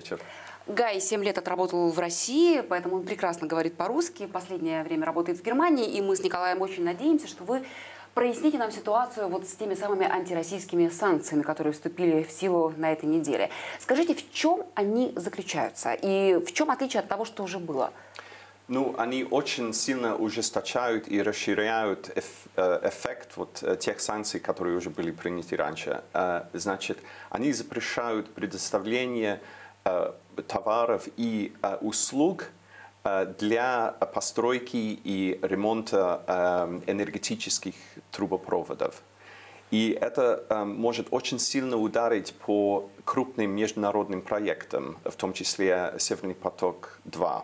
вечер. Гай 7 лет отработал в России, поэтому он прекрасно говорит по-русски. Последнее время работает в Германии, и мы с Николаем очень надеемся, что вы проясните нам ситуацию вот с теми самыми антироссийскими санкциями, которые вступили в силу на этой неделе. Скажите, в чем они заключаются и в чем отличие от того, что уже было? Ну, они очень сильно ужесточают и расширяют эффект вот тех санкций, которые уже были приняты раньше. Значит, они запрещают предоставление товаров и услуг для постройки и ремонта энергетических трубопроводов. И это может очень сильно ударить по крупным международным проектам, в том числе «Северный поток-2».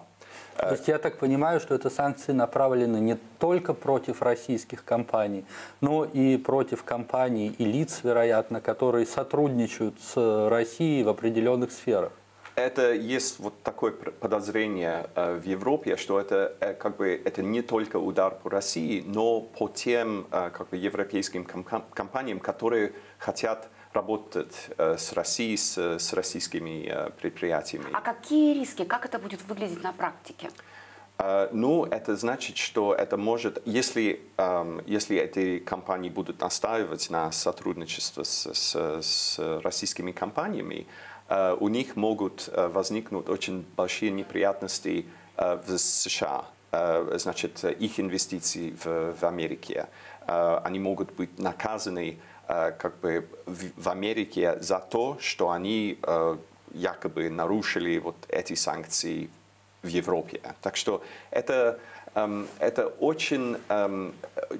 То есть я так понимаю, что это санкции направлены не только против российских компаний, но и против компаний и лиц, вероятно, которые сотрудничают с Россией в определенных сферах. Это есть вот такое подозрение в Европе, что это, как бы, это не только удар по России, но по тем, как бы, европейским компаниям, которые хотят работать с Россией, с российскими предприятиями. А какие риски? Как это будет выглядеть на практике? Ну, это значит, что это может, если эти компании будут настаивать на сотрудничество с российскими компаниями, у них могут возникнуть очень большие неприятности в США. Значит, их инвестиции в Америке. Они могут быть наказаны, как бы, в Америке за то, что они якобы нарушили вот эти санкции в Европе. Так что это очень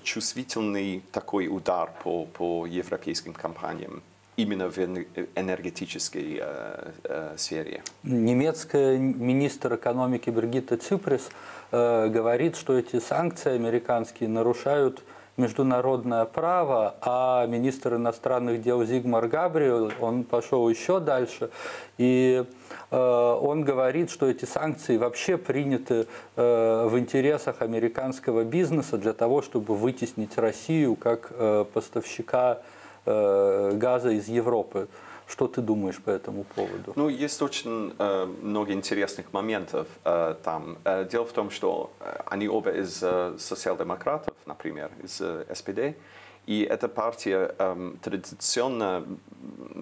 чувствительный такой удар по европейским компаниям, именно в энергетической сфере. Немецкая министр экономики Бергита Цыпрес говорит, что эти санкции американские нарушают международное право, а министр иностранных дел Зигмар Габриэль, он пошел еще дальше, и он говорит, что эти санкции вообще приняты в интересах американского бизнеса для того, чтобы вытеснить Россию как поставщика газа из Европы. Что ты думаешь по этому поводу? Ну, есть очень много интересных моментов там. Дело в том, что они оба из социал-демократов, например, из SPD, и эта партия традиционно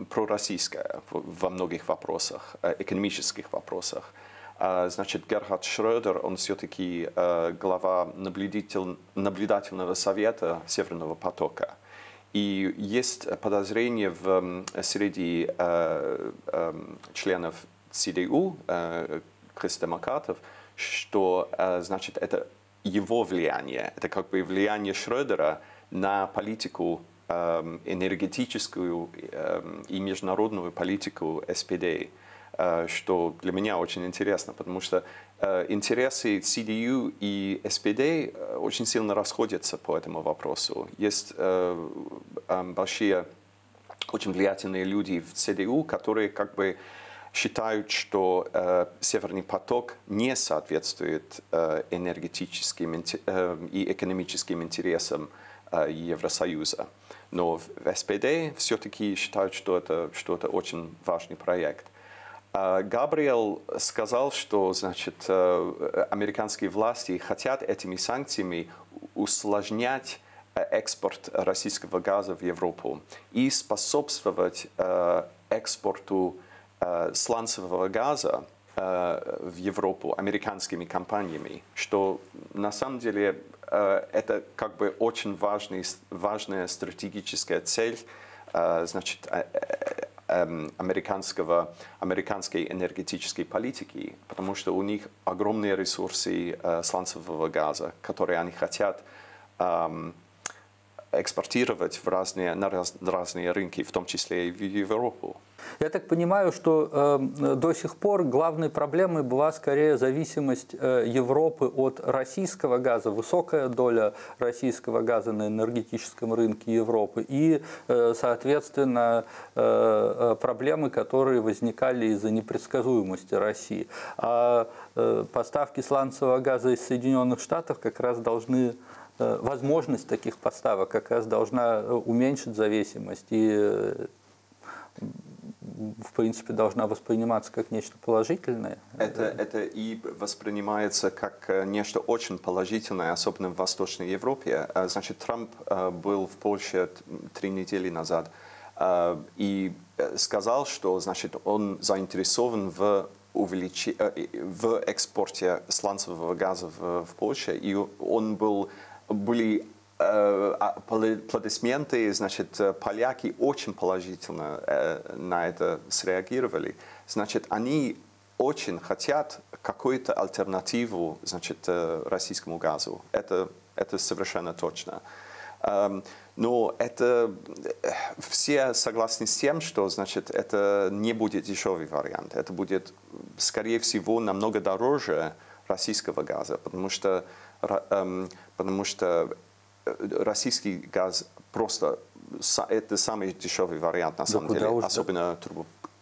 пророссийская во многих вопросах, экономических вопросах. Значит, Герхард Шрёдер, он все-таки глава наблюдательного совета Северного потока. И есть подозрение среди членов CDU, крестдемократов, что, значит, это его влияние, это, как бы, влияние Шрёдера на политику энергетическую и международную политику SPD, что для меня очень интересно, потому что интересы CDU и SPD очень сильно расходятся по этому вопросу. Есть большие, очень влиятельные люди в CDU, которые, как бы, считают, что Северный поток не соответствует энергетическим и экономическим интересам Евросоюза. Но в SPD все-таки считают, что это очень важный проект. Габриэль сказал, что, значит, американские власти хотят этими санкциями усложнять экспорт российского газа в Европу и способствовать экспорту сланцевого газа в Европу американскими компаниями, что на самом деле это, как бы, очень важная стратегическая цель, значит, американской энергетической политики, потому что у них огромные ресурсы сланцевого газа, которые они хотят экспортировать на разные рынки, в том числе и в Европу. Я так понимаю, что до сих пор главной проблемой была скорее зависимость Европы от российского газа, высокая доля российского газа на энергетическом рынке Европы и, соответственно, проблемы, которые возникали из-за непредсказуемости России. А поставки сланцевого газа из Соединенных Штатов как раз должны... Возможность таких поставок как раз должна уменьшить зависимость и в принципе, должна восприниматься как нечто положительное. Это и воспринимается как нечто очень положительное, особенно в Восточной Европе. Значит, Трамп был в Польше 3 недели назад и сказал, что, значит, он заинтересован в экспорте сланцевого газа в Польшу, и были аплодисменты, значит, поляки очень положительно на это среагировали. Значит, они очень хотят какую-то альтернативу, значит, российскому газу. Это совершенно точно. Но это все согласны с тем, что, значит, это не будет дешевый вариант. Это будет, скорее всего, намного дороже российского газа, потому что российский газ просто это самый дешевый вариант на самом деле, особенно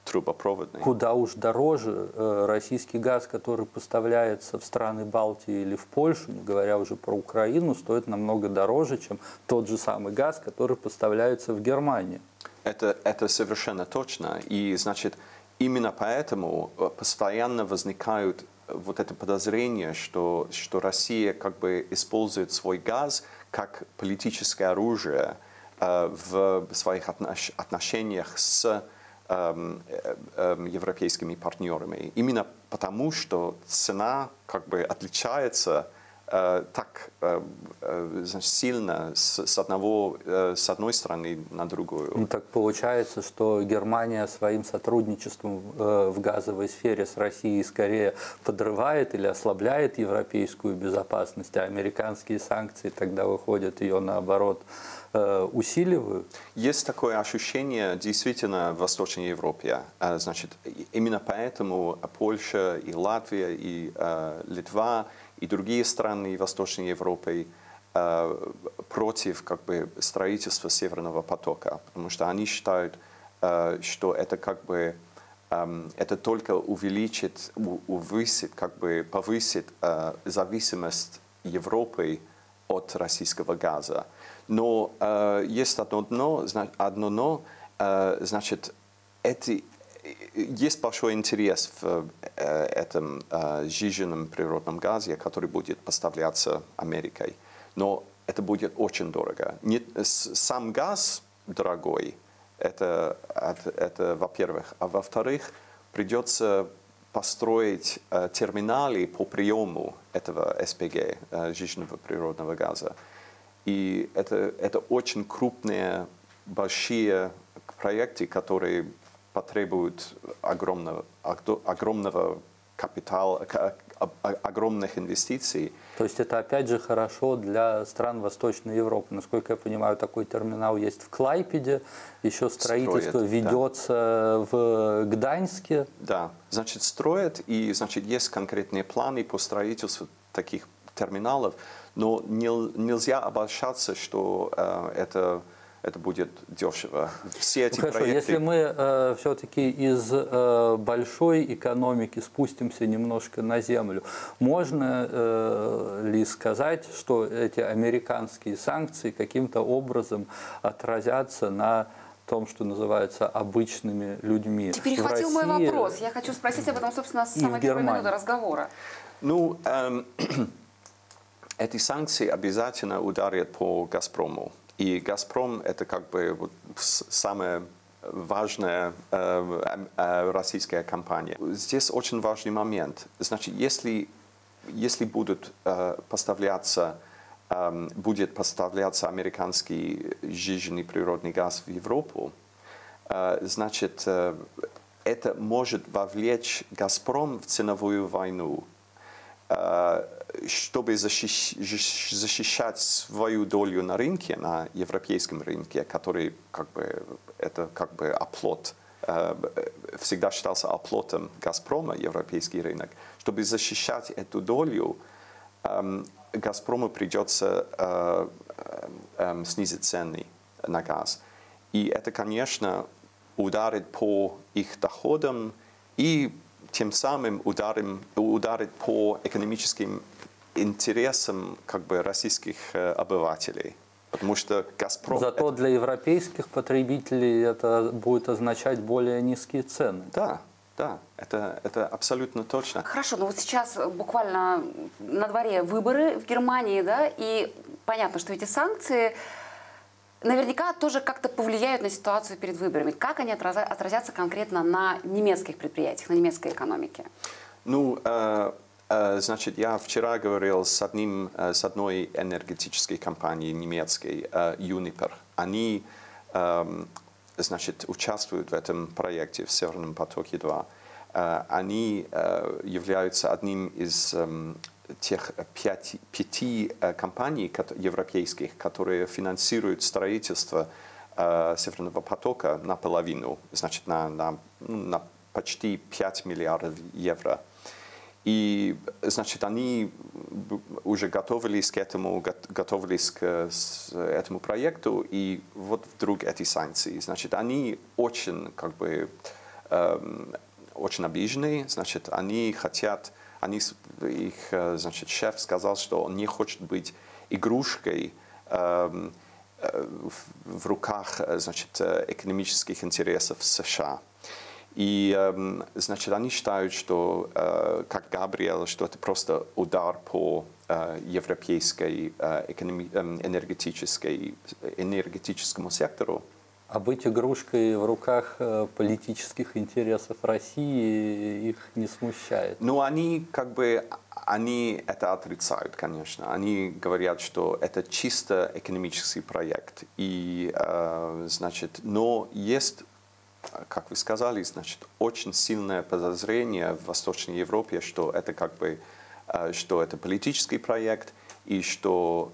трубопроводный. Куда уж дороже российский газ, который поставляется в страны Балтии или в Польшу, не говоря уже про Украину, стоит намного дороже, чем тот же самый газ, который поставляется в Германию. Это совершенно точно. И, значит, именно поэтому постоянно возникают вот это подозрение, что Россия как бы использует свой газ как политическое оружие в своих отношениях с европейскими партнерами. Именно потому, что цена как бы отличается так сильно с одной страны на другую. Ну, так получается, что Германия своим сотрудничеством в газовой сфере с Россией скорее подрывает или ослабляет европейскую безопасность, а американские санкции тогда выходят ее наоборот усиливают? Есть такое ощущение действительно в Восточной Европе. Значит, именно поэтому Польша и Латвия и Литва и другие страны Восточной Европы против как бы строительства Северного потока, потому что они считают, что это как бы это только повысит зависимость Европы от российского газа. Но есть одно но, значит, есть большой интерес в этом сжиженном природном газе, который будет поставляться Америкой. Но это будет очень дорого. Сам газ дорогой, это во-первых. А во-вторых, придется построить терминалы по приему этого СПГ, сжиженного природного газа. И это очень крупные, большие проекты, которые потребуют огромного капитала, огромных инвестиций. То есть это опять же хорошо для стран Восточной Европы. Насколько я понимаю, такой терминал есть в Клайпеде, еще строительство ведется в Гданьске. Да, значит, строят, и, значит, есть конкретные планы по строительству таких терминалов, но нельзя обольщаться, что это будет дешево. Все эти проекты... Хорошо, если мы все-таки из большой экономики спустимся немножко на землю, можно ли сказать, что эти американские санкции каким-то образом отразятся на том, что называется обычными людьми? Ты перехватил мой вопрос. Я хочу спросить об этом, собственно, с самой первой минуты разговора. Ну, эти санкции обязательно ударят по «Газпрому». И «Газпром» — это как бы вот самая важная российская компания. Здесь очень важный момент. Значит, если будет поставляться американский сжиженный природный газ в Европу, значит, это может вовлечь «Газпром» в ценовую войну, чтобы защищать свою долю на рынке, на европейском рынке, который как бы оплот, всегда считался оплотом «Газпрома», европейский рынок. Чтобы защищать эту долю, «Газпрому» придется снизить цены на газ. И это, конечно, ударит по их доходам и тем самым ударит по экономическим интересам как бы российских обывателей. Потому что «Газпром». Зато это... для европейских потребителей это будет означать более низкие цены. Да, да, это абсолютно точно. Хорошо, но вот сейчас буквально на дворе выборы в Германии, да, и понятно, что эти санкции наверняка тоже как-то повлияют на ситуацию перед выборами. Как они отразятся конкретно на немецких предприятиях, на немецкой экономике? Ну, значит, я вчера говорил с одной энергетической компанией немецкой, Юнипер. Они, значит, участвуют в этом проекте, в Северном потоке-2. Они являются одним из тех пяти компаний европейских, которые финансируют строительство Северного потока наполовину, значит, на почти 5 миллиардов евро. И, значит, они уже готовились к этому проекту, и вот вдруг эти санкции. Значит, они очень, как бы, очень обижены, значит, они хотят, их, значит, шеф сказал, что он не хочет быть игрушкой в руках, значит, экономических интересов США. И, значит, они считают, что, как Габриэль, что это просто удар по европейской энергетическому сектору. А быть игрушкой в руках политических интересов России их не смущает? Ну, они как бы, они это отрицают, конечно. Они говорят, что это чисто экономический проект. И, значит, но есть... Как вы сказали, значит, очень сильное подозрение в Восточной Европе, что это как бы, что это политический проект и что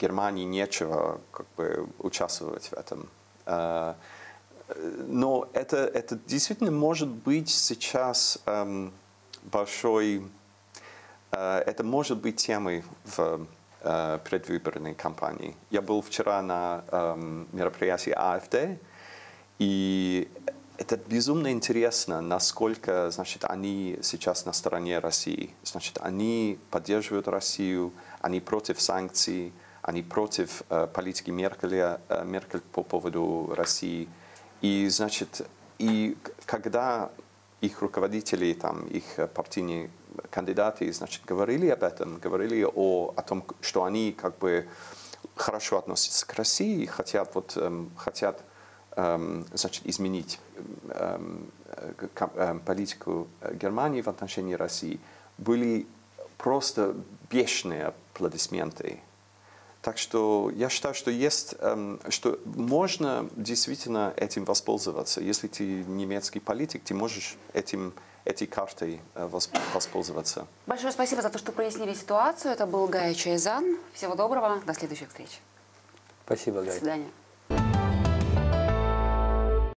Германии нечего как бы участвовать в этом. Но это действительно может быть сейчас большой, это может быть темой в предвыборной кампании. Я был вчера на мероприятии AfD. И это безумно интересно, насколько, значит, они сейчас на стороне России. Значит, они поддерживают Россию, они против санкций, они против политики Меркель по поводу России. И, значит, и когда их руководители, там, их партийные кандидаты, значит, говорили об этом, говорили о том, что они как бы хорошо относятся к России, хотят, вот, хотят, значит, изменить политику Германии в отношении России, были просто бешеные аплодисменты. Так что я считаю, что есть, что можно действительно этим воспользоваться. Если ты немецкий политик, ты можешь этой картой воспользоваться. Большое спасибо за то, что прояснили ситуацию. Это был Гай Чазан. Всего доброго. До следующих встреч. Спасибо, Гай. До свидания.